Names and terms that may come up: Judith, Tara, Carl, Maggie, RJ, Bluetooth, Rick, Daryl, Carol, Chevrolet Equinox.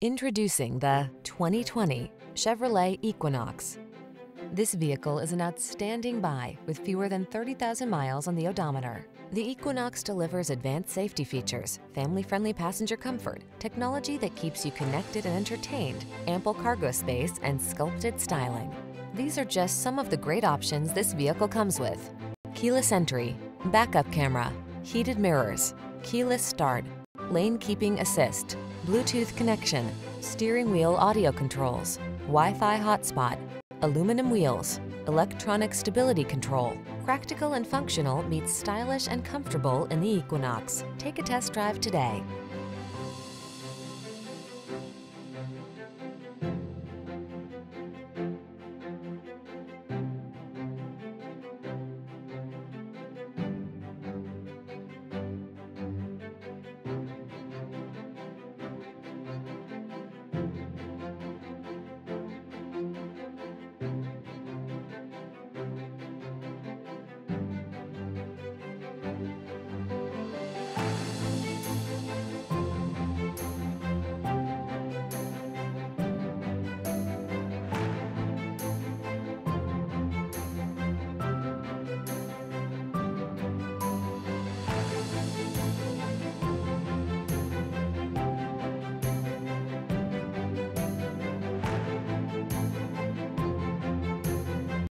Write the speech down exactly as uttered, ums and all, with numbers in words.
Introducing the twenty twenty Chevrolet Equinox. This vehicle is an outstanding buy with fewer than thirty thousand miles on the odometer. The Equinox delivers advanced safety features, family-friendly passenger comfort, technology that keeps you connected and entertained, ample cargo space, and sculpted styling. These are just some of the great options this vehicle comes with: keyless entry, backup camera, heated mirrors, keyless start, lane keeping assist, Bluetooth connection, steering wheel audio controls, Wi-Fi hotspot, aluminum wheels, electronic stability control. Practical and functional meets stylish and comfortable in the Equinox. Take a test drive today.